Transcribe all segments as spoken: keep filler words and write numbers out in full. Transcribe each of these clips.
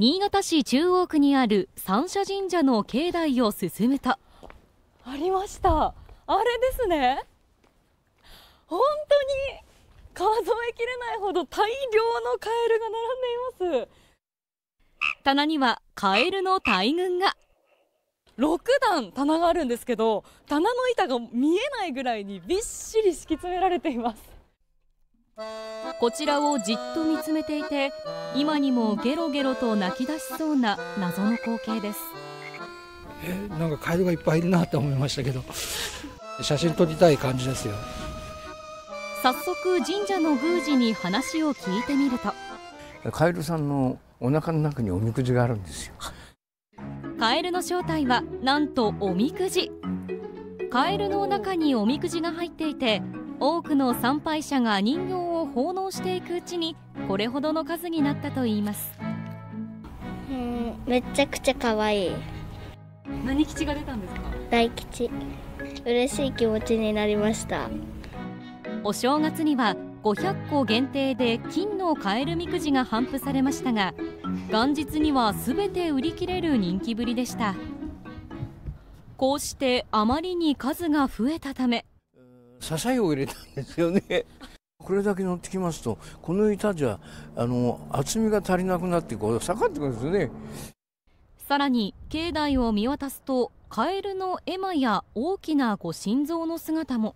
新潟市中央区にある三社神社の境内を進むと、ありました、あれですね、本当に数えきれないほど大量のカエルが並んでいます。棚にはカエルの大群が。ろくだん棚があるんですけど、棚の板が見えないぐらいにびっしり敷き詰められています。こちらをじっと見つめていて、今にもゲロゲロと泣き出しそうな謎の光景です。え、なんかカエルがいっぱいいるなって思いましたけど写真撮りたい感じですよ。早速神社の宮司に話を聞いてみると、カエルさんのお腹の中におみくじがあるんですよ。カエルの正体はなんとおみくじ。カエルの中におみくじが入っていて、多くの参拝者が人形を奉納していくうちにこれほどの数になったといいます。うん、めちゃくちゃ可愛い。何吉が出たんですか？大吉。嬉しい気持ちになりました。お正月にはごひゃっこ限定で金のカエルみくじが頒布されましたが、元日には全て売り切れる人気ぶりでした。こうしてあまりに数が増えたため、支えを入れたんですよね。これだけ乗ってきますと、この板じゃあの厚みが足りなくなってこう下がってくるんですよね。さらに境内を見渡すと、カエルの絵馬や大きなご神像の姿も。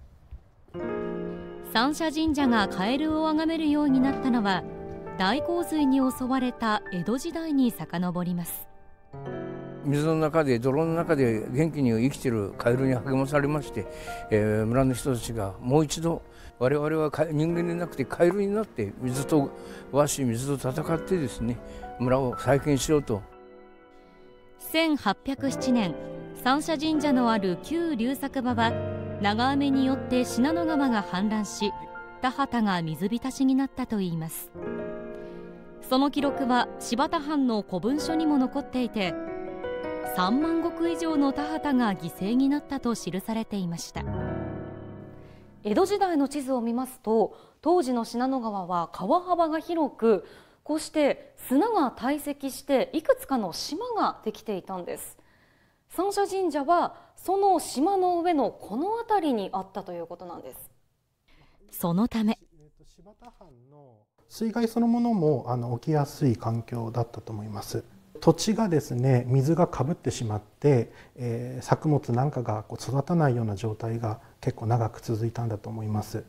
三社神社がカエルを崇めるようになったのは、大洪水に襲われた江戸時代に遡ります。水の中で泥の中で元気に生きているカエルに励まされまして、えー、村の人たちがもう一度、我々は人間でなくてカエルになって水と和し水と戦ってですね、村を再建しようと。せんはっぴゃくななねん、三社神社のある旧龍作場は長雨によって信濃川が氾濫し、田畑が水浸しになったといいます。その記録は柴田藩の古文書にも残っていて、さんまんごく以上の田畑が犠牲になったと記されていました。江戸時代の地図を見ますと、当時の信濃川は川幅が広く、こうして砂が堆積していくつかの島ができていたんです。三社神社はその島の上のこの辺りにあったということなんです。そのため、水害そのものもあの起きやすい環境だったと思います。土地がですね、水がかぶってしまって、えー、作物なんかがこう育たないような状態が結構長く続いたんだと思います。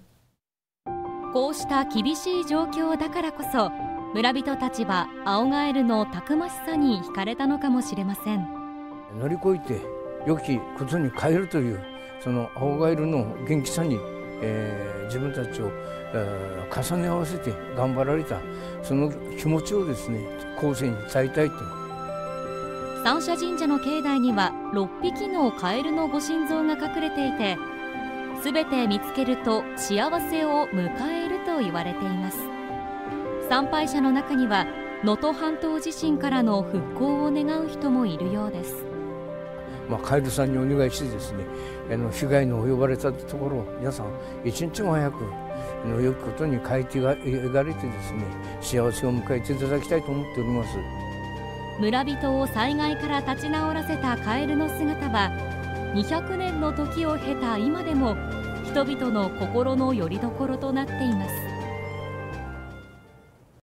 こうした厳しい状況だからこそ、村人たちは青ガエルのたくましさに惹かれたのかもしれません。乗り越えて良きことに変えるという、その青ガエルの元気さに、えー、自分たちを、えー、重ね合わせて頑張られた、その気持ちをですね、後世に伝えたいと。三社神社の境内にはろっぴきのカエルのご神像が隠れていて、すべて見つけると幸せを迎えると言われています。参拝者の中には能登半島地震からの復興を願う人もいるようです。まあ、カエルさんにお願いしてですね、あの被害の及ばれたところを皆さん一日も早くの良きことに変えていかれてですね、幸せを迎えていただきたいと思っております。村人を災害から立ち直らせたカエルの姿は、にひゃくねんの時を経た今でも人々の心の拠り所となっています。